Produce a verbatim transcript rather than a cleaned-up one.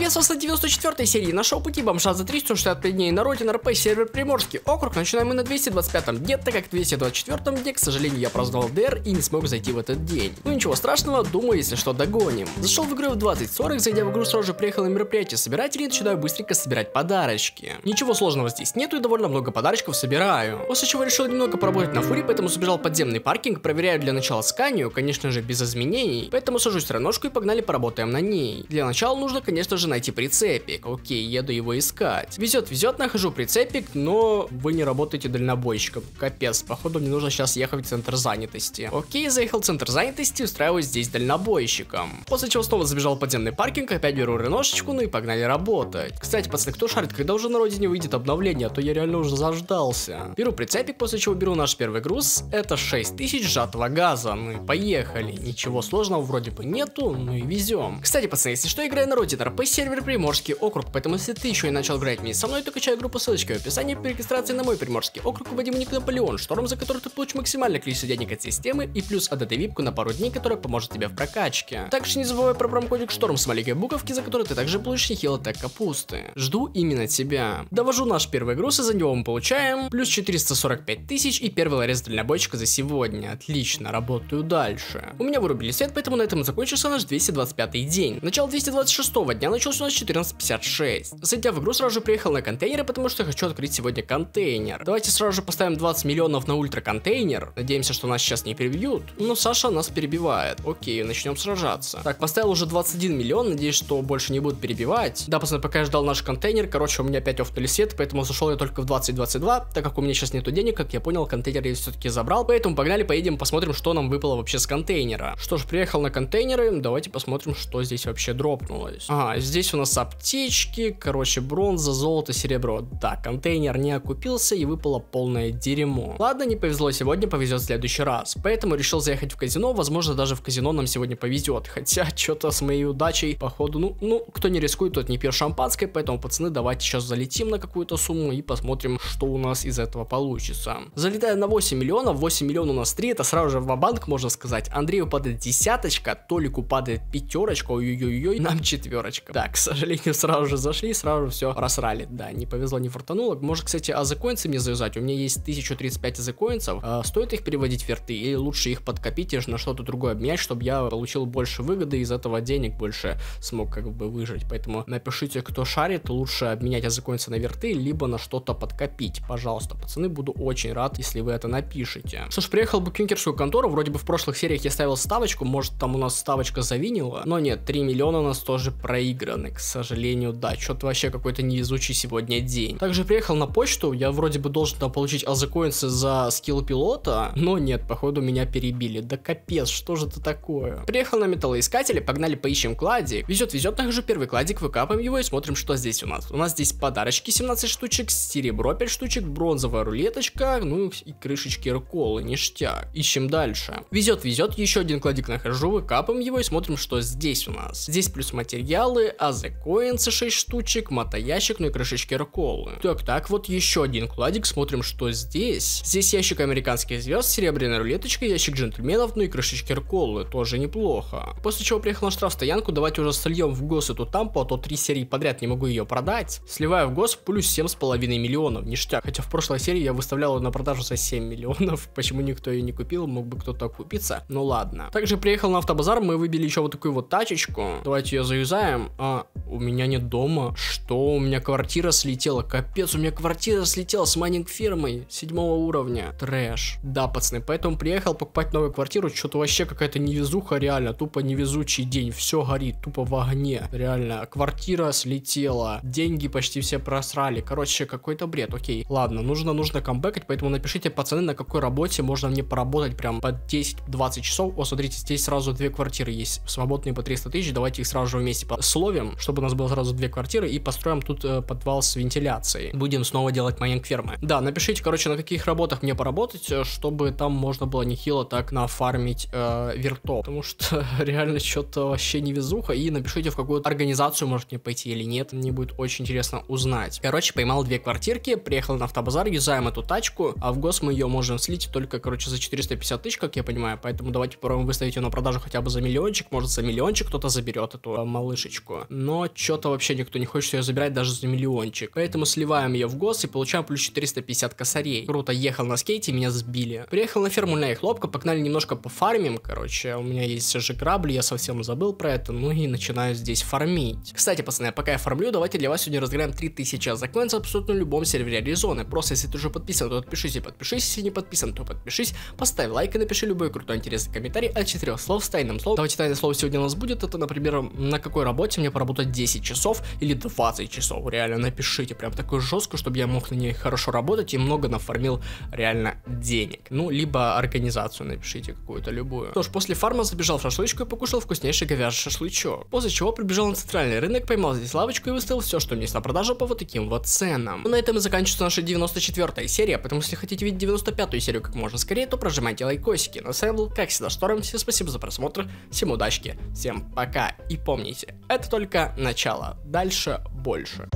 Приветствовался в девяносто четвёртой серии нашего пути бомжа за триста шестьдесят пять дней на Родина РП сервер Приморский округ. Начинаем мы на двести двадцать пятом дне, так как в двести двадцать четвёртом дне, к сожалению, я праздновал ДР и не смог зайти в этот день. Ну ничего страшного, думаю, если что, догоним. Зашел в игру в двадцать сорок, зайдя в игру сразу же приехал на мероприятие собирателей и начинаю быстренько собирать подарочки. Ничего сложного здесь нету и довольно много подарочков собираю. После чего решил немного поработать на фуре, поэтому забежал в подземный паркинг, проверяю для начала сканию, конечно же без изменений, поэтому сажусь в раношку и погнали поработаем на ней. Для начала нужно, конечно же, найти прицепик. Окей, еду его искать. Везет, везет, нахожу прицепик, но вы не работаете дальнобойщиком. Капец, походу мне нужно сейчас ехать в центр занятости. Окей, заехал в центр занятости, устраиваюсь здесь дальнобойщиком. После чего снова забежал в подземный паркинг, опять беру реношечку, ну и погнали работать. Кстати, пацаны, кто шарит, когда уже на Родине выйдет обновление, а то я реально уже заждался. Беру прицепик, после чего беру наш первый груз, это шесть тысяч сжатого газа. Ну и поехали, ничего сложного вроде бы нету, ну и везем. Кстати, пацаны, если что, играю на Родина РП сервер Приморский округ, поэтому если ты еще и начал играть вместе со мной, то качай игру по ссылочке в описании. При регистрации на мой Приморский округ вводи ник Наполеон, Storm, за который ты получишь максимальное количество денег от системы и плюс АДТ випку на пару дней, которая поможет тебе в прокачке. Также не забывай про промокодик Storm с маленькой буковки, за который ты также получишь нехило так капусты. Жду именно тебя. Довожу наш первый груз и за него мы получаем плюс четыреста сорок пять тысяч и первый ларец дальнобойщика за сегодня. Отлично, работаю дальше. У меня вырубили свет, поэтому на этом закончился наш двести двадцать пятый день. Начало двести двадцать шестого дня начался у нас четырнадцать пятьдесят шесть. Зайдя в игру, сразу же приехал на контейнеры, потому что хочу открыть сегодня контейнер. Давайте сразу же поставим двадцать миллионов на ультра контейнер. Надеемся, что нас сейчас не перебьют. Но Саша нас перебивает. Окей, начнем сражаться. Так, поставил уже двадцать один миллион. Надеюсь, что больше не будут перебивать. Да, пацаны, пока я ждал наш контейнер, короче, у меня опять офтали свет, поэтому зашел я только в двадцать двадцать два, так как у меня сейчас нету денег, как я понял, контейнер я все-таки забрал. Поэтому погнали, поедем, посмотрим, что нам выпало вообще с контейнера. Что ж, приехал на контейнеры. Давайте посмотрим, что здесь вообще дропнулось. Ага, здесь у нас аптечки, короче, бронза, золото, серебро. Да, контейнер не окупился и выпало полное дерьмо. Ладно, не повезло сегодня, повезет в следующий раз. Поэтому решил заехать в казино, возможно, даже в казино нам сегодня повезет. Хотя, что-то с моей удачей, походу, ну, ну, кто не рискует, тот не пьет шампанское, поэтому, пацаны, давайте сейчас залетим на какую-то сумму и посмотрим, что у нас из этого получится. Залетая на восемь миллионов, восемь миллионов у нас три, это сразу же ва-банк, можно сказать. Андрею падает десяточка, Толику падает пятерочка, ой-ой-ой, нам четверка. Да, к сожалению, сразу же зашли, сразу же все просрали. Да, не повезло, не фартануло. Может, кстати, а за коинцы мне завязать? У меня есть тысяча тридцать пять за коинцев. А стоит их переводить в верты или лучше их подкопить и на что-то другое обменять, чтобы я получил больше выгоды и из этого денег больше смог как бы выжить. Поэтому напишите, кто шарит, лучше обменять а за коинцы на верты, либо на что-то подкопить. Пожалуйста, пацаны, буду очень рад, если вы это напишите. Что ж, приехал в букинкерскую контору. Вроде бы в прошлых сериях я ставил ставочку, может там у нас ставочка завинила, но нет, три миллиона у нас тоже проиграны, к сожалению, да, что-то вообще какой-то невезучий сегодня день. Также приехал на почту, я вроде бы должен там получить азакоинсы за скилл пилота, но нет, походу меня перебили. Да капец, что же это такое? Приехал на металлоискатели, погнали поищем кладик. Везет, везет, также первый кладик, выкапаем его и смотрим, что здесь у нас. У нас здесь подарочки семнадцать штучек, серебро пять штучек, бронзовая рулеточка, ну и крышечки руколы, ништяк. Ищем дальше. Везет, везет, еще один кладик нахожу, выкапаем его и смотрим, что здесь у нас. Здесь плюс материал, а за коинцы шесть штучек, мотоящик, ну и крышечки руколы. Так, так, вот еще один кладик, смотрим, что здесь. Здесь ящик американских звезд, серебряная рулеточка, ящик джентльменов, ну и крышечки руколы, тоже неплохо. После чего приехал на штрафстоянку, давайте уже сольем в гос эту тампу, а то три серии подряд не могу ее продать. Сливаю в гос плюс семь с половиной миллионов, ништяк. Хотя в прошлой серии я выставлял ее на продажу за семь миллионов, почему никто ее не купил, мог бы кто-то купиться, ну ладно. Также приехал на автобазар, мы выбили еще вот такую вот тачечку, давайте ее заюзаем. А, у меня нет дома. Что? У меня квартира слетела. Капец, у меня квартира слетела с майнинг фирмой седьмого уровня. Трэш. Да, пацаны, поэтому приехал покупать новую квартиру. Что-то вообще какая-то невезуха, реально. Тупо невезучий день. Все горит, тупо в огне. Реально, квартира слетела. Деньги почти все просрали. Короче, какой-то бред. Окей. Ладно, нужно, нужно камбэкать, поэтому напишите, пацаны, на какой работе можно мне поработать прям по десять-двадцать часов. О, смотрите, здесь сразу две квартиры есть. Свободные по триста тысяч. Давайте их сразу же вместе по словим, чтобы у нас было сразу две квартиры, и построим тут э, подвал с вентиляцией. Будем снова делать майнинг фермы. Да, напишите, короче, на каких работах мне поработать, чтобы там можно было нехило так нафармить э, вертов. Потому что реально что-то вообще невезуха. И напишите, в какую организацию может мне пойти или нет. Мне будет очень интересно узнать. Короче, поймал две квартирки, приехал на автобазар, юзаем эту тачку, а в гос мы ее можем слить только, короче, за четыреста пятьдесят тысяч, как я понимаю. Поэтому давайте попробуем выставить ее на продажу хотя бы за миллиончик. Может, за миллиончик кто-то заберет эту э, малышечку. но что-то вообще никто не хочет ее забирать даже за миллиончик. Поэтому сливаем ее в гос и получаем плюс четыреста пятьдесят косарей. Круто, ехал на скейте, меня сбили. Приехал на ферму на их хлопка, погнали немножко пофармим, короче, у меня есть же грабли, я совсем забыл про это, ну и начинаю здесь фармить. Кстати, пацаны, пока я фармлю, давайте для вас сегодня разыграем три тысячи The Coin абсолютно любом сервере Аризоны. Просто если ты уже подписан, то подпишись и подпишись, если не подписан, то подпишись, поставь лайк и напиши любой крутой интересный комментарий от четырёх слов с тайным словом. Давайте тайное слово сегодня у нас будет, это, например, на какой работе мне поработать десять часов или двадцать часов, реально напишите, прям такой жестко, чтобы я мог на ней хорошо работать и много нафармил реально денег. Ну, либо организацию напишите какую-то, любую. Что ж, после фарма забежал в шашлычку и покушал вкуснейший говяжий шашлычок. После чего прибежал на центральный рынок, поймал здесь лавочку и выставил все, что у меня есть на продажу по вот таким вот ценам. Но на этом и заканчивается наша девяносто четвёртая серия, поэтому если хотите видеть девяносто пятую серию как можно скорее, то прожимайте лайкосики. На сайт был, как всегда, Storm, всем спасибо за просмотр, всем удачки, всем пока и помните, это только начало, дальше больше.